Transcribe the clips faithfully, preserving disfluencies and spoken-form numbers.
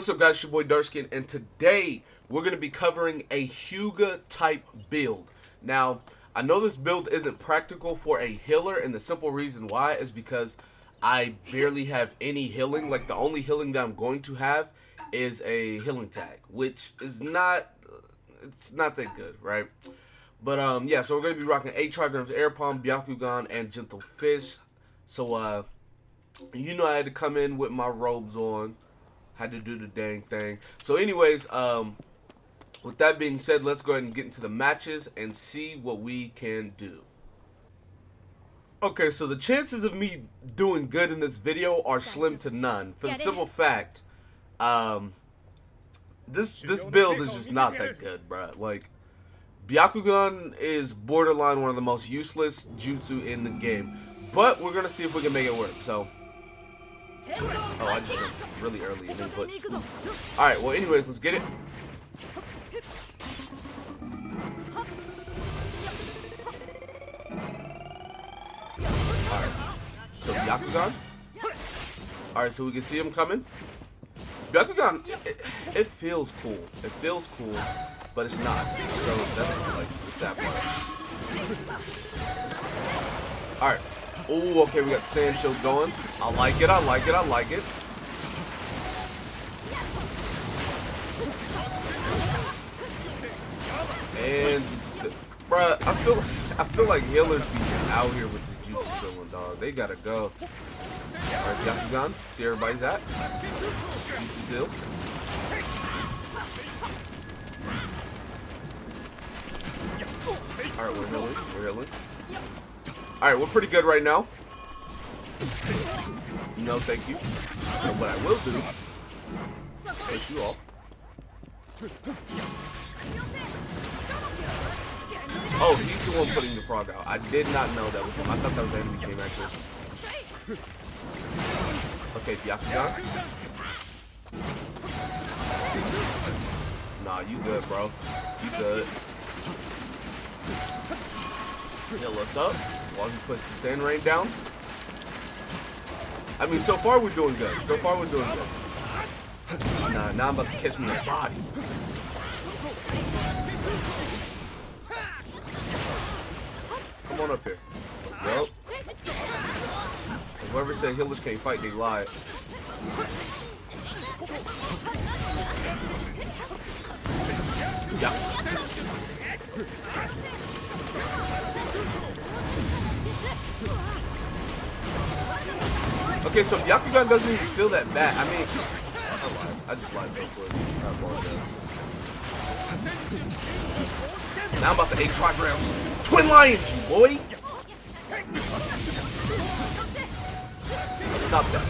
What's up, guys? It's your boy DarkSkin, and today we're going to be covering a Hyuga type build. Now, I know this build isn't practical for a healer, and the simple reason why is because I barely have any healing. Like, the only healing that I'm going to have is a healing tag, which is not, it's not that good, right? But, um, yeah, so we're going to be rocking eight Trigrams, Air Palm, Byakugan, and Gentle Fish. So, uh, you know I had to come in with my robes on. Had to do the dang thing. So anyways, um, with that being said, let's go ahead and get into the matches and see what we can do. Okay, so the chances of me doing good in this video are slim to none, for the simple fact, um, this this build is just not that good, bruh. Like, Byakugan is borderline one of the most useless jutsu in the game, but we're gonna see if we can make it work. So. Oh, I just went really early and then glitched. Alright, well anyways, let's get it. Alright, so Byakugan. Alright, so we can see him coming. Byakugan, it, it feels cool. It feels cool, but it's not. So that's like the sad part. Alright. Oh, okay, we got the sand shield going. I like it, I like it, I like it. And bruh, I feel I feel like healers be out here with this jutsu showing, dog. They gotta go. Alright, Byakugan. See everybody's at. Jutsu's healed. Alright, we're healing, we're healing. Alright, we're pretty good right now. No, thank you. But what I will do is push you off. Oh, he's the one putting the frog out. I did not know that was him. I thought that was the enemy game, actually. Okay, Byakugan. Nah, you good, bro. You good. Heal us up while he puts the sand rain down. I mean, so far we're doing good. So far we're doing good. Nah, now I'm about to catch me in the body. Come on up here. Yup. Whoever said healers can't fight, they lied. Yeah. Okay, so Byakugan doesn't even feel that bad. I mean, I lied. I just lied so quick. Now I'm about to eight Trigrams. Twin Lions, you boy! Stop that.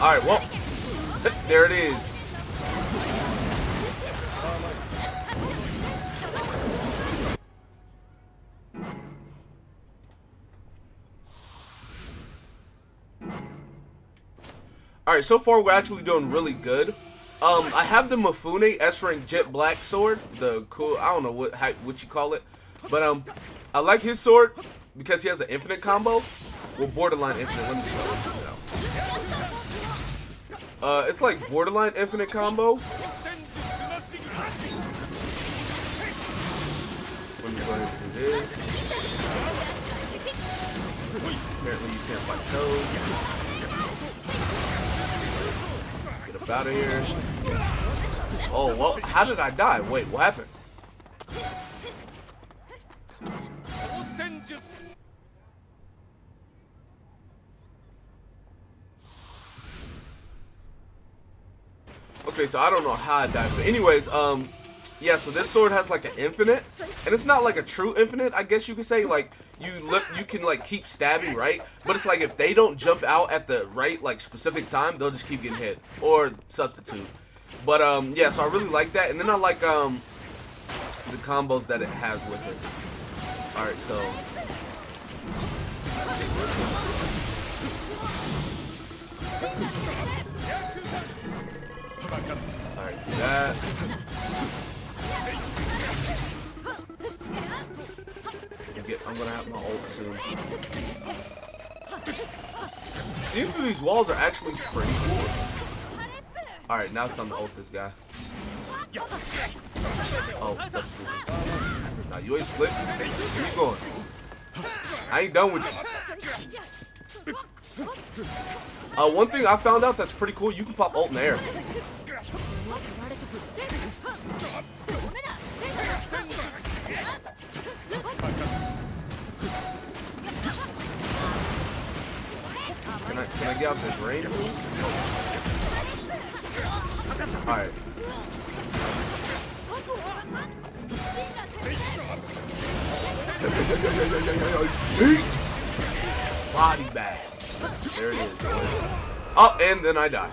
Alright, well, there it is. Alright, so far we're actually doing really good. Um, I have the Mifune S rank Jet Black Sword, the cool, I don't know what, how, what you call it, but um, I like his sword because he has an infinite combo, well, borderline infinite, let me go. Uh, it's like borderline infinite combo. Apparently you can't fight those. Get up out of here. Oh, well, how did I die? Wait, what happened? Okay, so I don't know how I died, but anyways, um, yeah, so this sword has like an infinite, and it's not like a true infinite, I guess you could say, like, you lip, you can like keep stabbing, right, but it's like if they don't jump out at the right, like, specific time, they'll just keep getting hit, or substitute, but, um, yeah, so I really like that, and then I like, um, the combos that it has with it. Alright, so, that. I'm gonna have my ult soon. Seems through these walls are actually pretty cool. Alright, now it's time to ult this guy. Oh, substitution. Nah, you ain't slick. Where you going? I ain't done with you. Uh, one thing I found out that's pretty cool, you can pop ult in the air. Can I, can I get out this range? Alright. Body bag. There it is. Up, and then I die.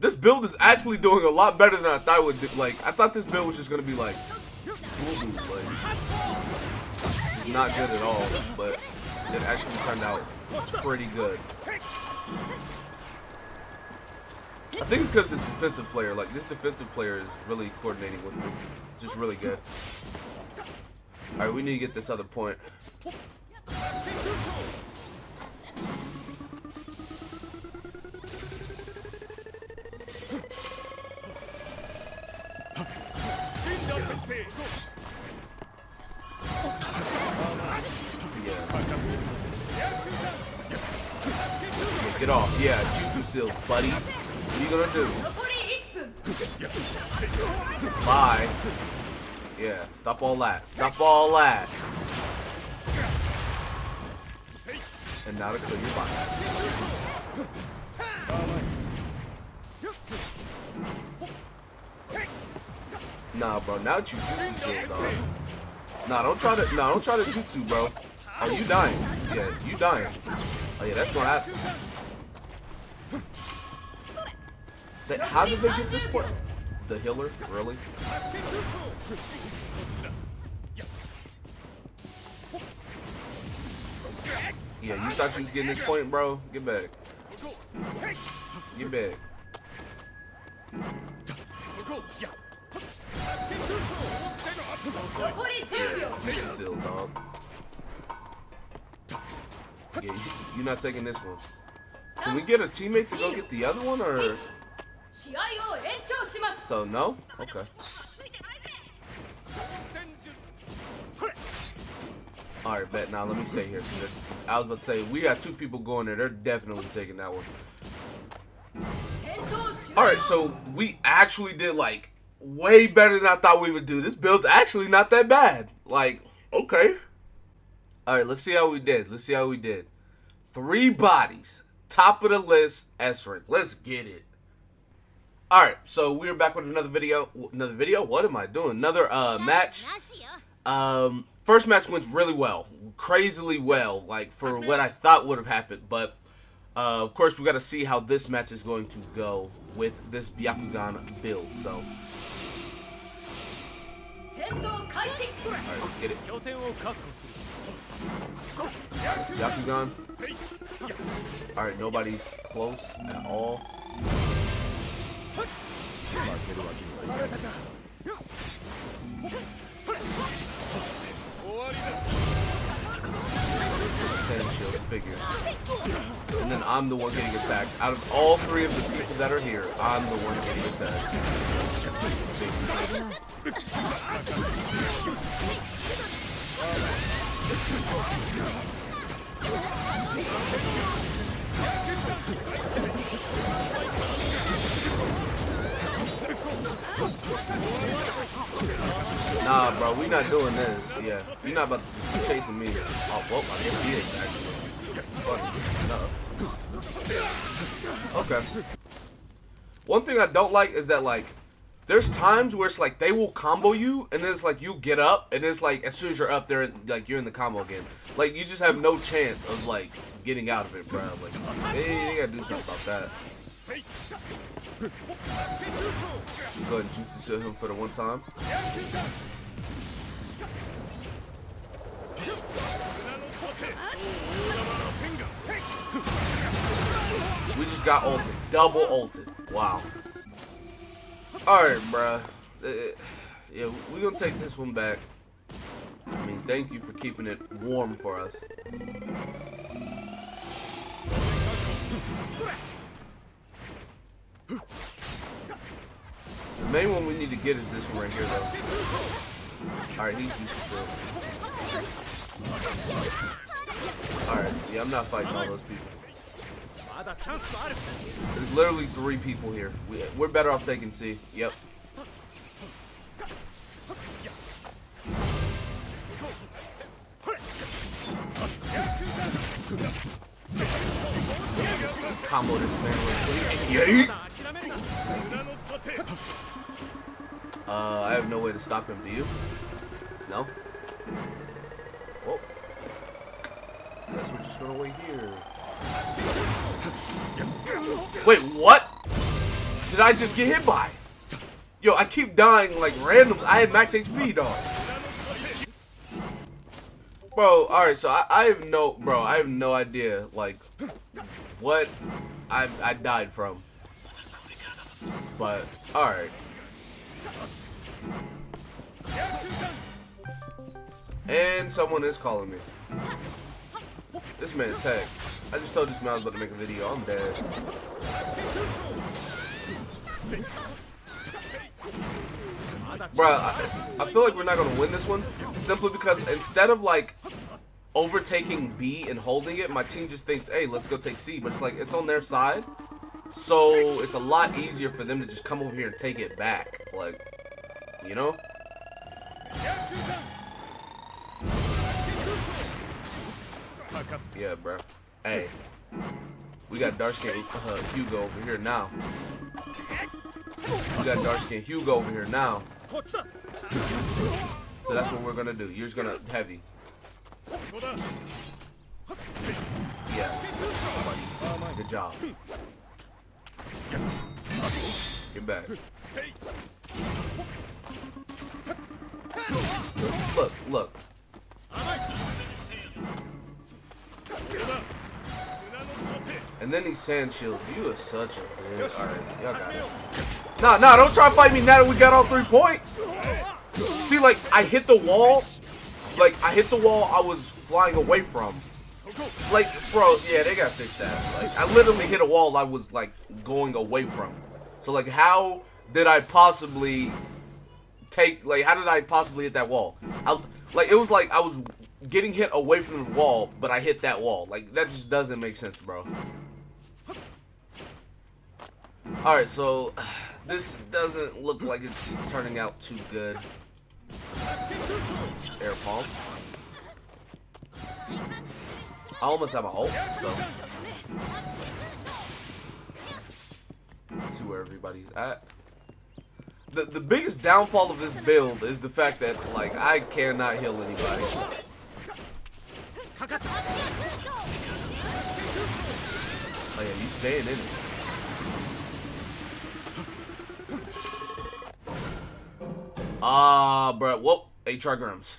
This build is actually doing a lot better than I thought it would do. Like, I thought this build was just gonna be like, like it's not good at all, but it actually turned out pretty good. I think it's because this defensive player, like this defensive player is really coordinating with me. Just really good. Alright, we need to get this other point. Yeah. Get off. Yeah, Jutsu seal, buddy. What are you gonna do? Bye. Yeah, stop all that. Stop all that. And now to kill your body. Nah, bro. Now that you Jutsu seal, dog. Nah, don't try to. Nah, don't try to Jutsu, bro. Oh, you dying. Yeah, you dying. Oh, yeah, that's gonna happen. That, how did they get this point? The healer? Really? Yeah, you thought you was getting this point, bro? Get back. Get back. Yeah, Jutsu seal, dog. Yeah, you're not taking this one. Can we get a teammate to go get the other one, or? So no? Okay. Alright, bet. Now let me stay here. I was about to say, we got two people going there. They're definitely taking that one. Alright, so we actually did, like, way better than I thought we would do. This build's actually not that bad. Like, okay. Alright, let's see how we did. Let's see how we did. Three bodies. Top of the list, S-Rank. Let's get it. Alright, so we're back with another video. Another video? What am I doing? Another uh, match. Um, first match went really well. Crazily well, like, for what I thought would have happened. But, uh, of course, we got to see how this match is going to go with this Byakugan build. So... Alright, let's get it. Byakugan. Alright, nobody's close at all. Same shield figure. And then I'm the one getting attacked. Out of all three of the people that are here, I'm the one getting attacked. Nah, bro, we not doing this. Yeah, you're not about to be chasing me. Oh, well, I guess he is actually. Okay. One thing I don't like is that, like, there's times where it's like they will combo you, and then it's like you get up, and it's like as soon as you're up there, like you're in the combo again. Like you just have no chance of like getting out of it, bro. Like, hey, you gotta do something about that. Go ahead and Jutsu him for the one time. We just got ulted, double ulted. Wow. Alright, bruh. Uh, yeah, we're gonna take this one back. I mean, thank you for keeping it warm for us. The main one we need to get is this one right here, though. Alright, he's Jutsu. Alright, yeah, I'm not fighting all those people. There's literally three people here. We, we're better off taking C. Yep. Combo this man real quick. Uh, I have no way to stop him, do you? No? Well, I guess we're just gonna wait here. Wait, what? Did I just get hit by? Yo, I keep dying like randomly. I had max H P, dog. Bro, alright, so I, I have no, bro, I have no idea, like, what I, I died from. But, alright. And someone is calling me. This man tech. I just told this man I was about to make a video. I'm dead. Bruh, I, I feel like we're not going to win this one. Simply because instead of, like, overtaking B and holding it, my team just thinks, hey, let's go take C. But it's like, it's on their side. So, it's a lot easier for them to just come over here and take it back. Like, you know? Yeah, bro. Hey, we got DarkSkin uh, Hyuga over here now. We got DarkSkin Hyuga over here now. So that's what we're gonna do. You're just gonna heavy. Yeah. Good job. Get back. Look, look. And then he sand shields. You are such a bitch. Alright, y'all got it. Nah, nah, don't try to fight me now that we got all three points. See, like, I hit the wall. Like, I hit the wall I was flying away from. Like, bro, yeah, they gotta fix that. Like, I literally hit a wall I was, like, going away from. So, like, how did I possibly take, like, how did I possibly hit that wall? I, like, it was like I was getting hit away from the wall, but I hit that wall. Like, that just doesn't make sense, bro. Alright, so this doesn't look like it's turning out too good. Air palm. I almost have a ult, so. Let's see where everybody's at. The, the biggest downfall of this build is the fact that, like, I cannot heal anybody. Oh yeah, you staying in it. Ah, uh, bruh. Whoop. Hey, Trigrams.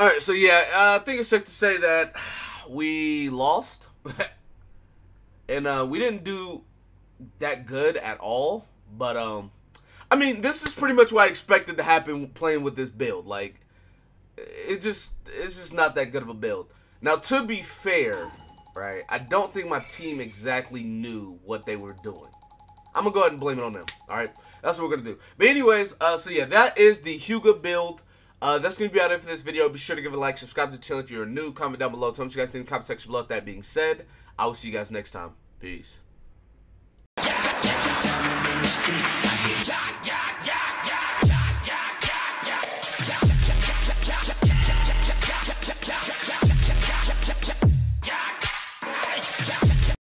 Alright, so yeah, uh, I think it's safe to say that we lost. And uh, we didn't do that good at all. But, um, I mean, this is pretty much what I expected to happen playing with this build. Like, it just, it's just not that good of a build. Now, to be fair, right, I don't think my team exactly knew what they were doing. I'm going to go ahead and blame it on them, all right? That's what we're going to do. But anyways, uh, so yeah, that is the Hyuga build. Uh, that's going to be out of it for this video. Be sure to give it a like, subscribe to the channel if you're new, comment down below. Tell me what you guys think in the comment section below. With that being said, I will see you guys next time. Peace.